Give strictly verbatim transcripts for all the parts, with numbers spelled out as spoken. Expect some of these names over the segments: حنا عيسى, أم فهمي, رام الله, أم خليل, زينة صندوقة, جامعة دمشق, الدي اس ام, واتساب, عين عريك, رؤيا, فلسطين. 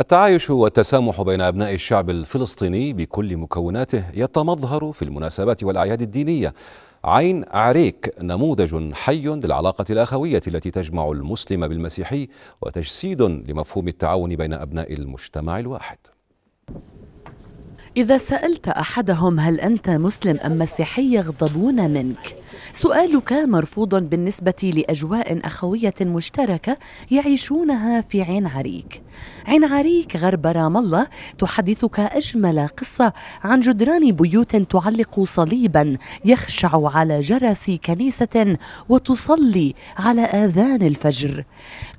التعايش والتسامح بين أبناء الشعب الفلسطيني بكل مكوناته يتمظهر في المناسبات والأعياد الدينية. عين عريك نموذج حي للعلاقة الأخوية التي تجمع المسلم بالمسيحي وتجسيد لمفهوم التعاون بين أبناء المجتمع الواحد. إذا سألت أحدهم هل أنت مسلم أم مسيحي يغضبون منك. سؤالك مرفوض بالنسبة لأجواء أخوية مشتركة يعيشونها في عين عريك. عين عريك غرب رام الله تحدثك أجمل قصة عن جدران بيوت تعلق صليبا يخشع على جرس كنيسة وتصلي على آذان الفجر.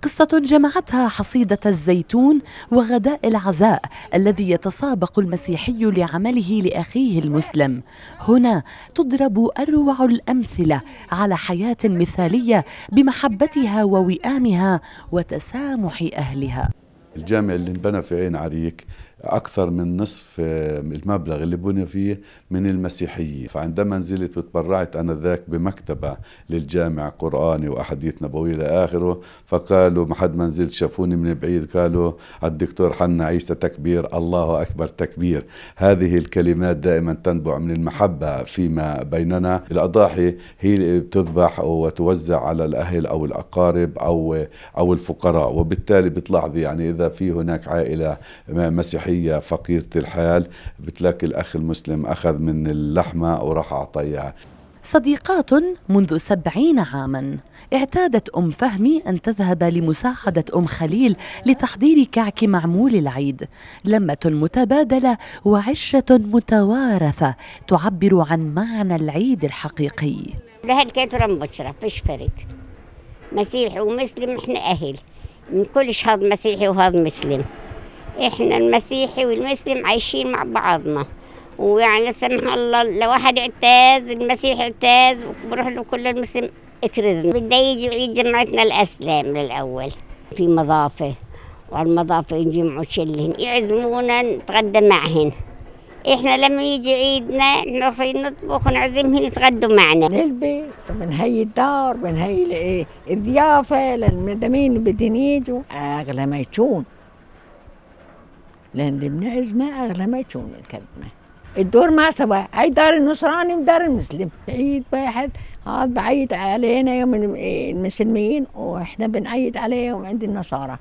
قصة جمعتها حصيدة الزيتون وغداء العزاء الذي يتسابق المسيحي لعمله لأخيه المسلم. هنا تضرب أروع الأمثلة على حياة مثالية بمحبتها ووئامها وتسامح أهلها. الجامع اللي انبنى في عين عريك أكثر من نصف المبلغ اللي بني فيه من المسيحيين، فعندما نزلت وتبرعت أنا ذاك بمكتبة للجامع قرآني وأحاديث نبوية لآخره، فقالوا ما حد ما نزلت شافوني من بعيد قالوا على الدكتور حنا عيسى تكبير، الله أكبر تكبير. هذه الكلمات دائما تنبع من المحبة فيما بيننا. الأضاحي هي بتذبح وتوزع على الأهل أو الأقارب أو أو الفقراء، وبالتالي بتلاحظي يعني إذا في هناك عائلة مسيحية فقيرة الحال بتلاقي الأخ المسلم أخذ من اللحمة وراح أعطيها. صديقات منذ سبعين عاما اعتادت أم فهمي أن تذهب لمساعدة أم خليل لتحضير كعك معمول العيد. لمة متبادلة وعشرة متوارثة تعبر عن معنى العيد الحقيقي. لهالكثرة مبشرة فيش فرق، مسيحي ومسلم إحنا أهل من كلش، هذا مسيحي وهذا مسلم، إحنا المسيحي والمسلم عايشين مع بعضنا، ويعني سمح الله لو واحد اعتاز المسيحي اعتاز بروح له كل المسلم اكرذنا. بده يجي عيد جمعتنا الأسلام للأول في مضافة، وعلى المضافة يجمعوا شلهن يعزمونا نتغدى معهن. إحنا لما يجي عيدنا نروح نطبخ ونعزمهن يتغدوا معنا. نلبس من هي الدار من هي الضيافة للمدامين بدهن يجوا أغلى ما يجون، لأن اللي بنعزمه أغلى ما يكون الكلمة. الدور ما سوا، هاي دار النصراني ودار المسلم، عيد واحد هذا بعيد علينا يوم المسلمين وإحنا بنعيد عليه يوم عند النصارى.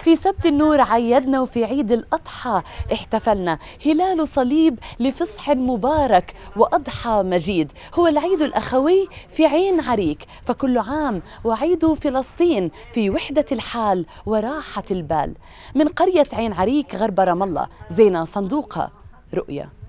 في سبت النور عيدنا وفي عيد الأضحى احتفلنا. هلال صليب لفصح مبارك وأضحى مجيد، هو العيد الأخوي في عين عريك، فكل عام وعيد فلسطين في وحدة الحال وراحة البال. من قرية عين عريك غرب رام الله، زينة صندوقة، رؤيا.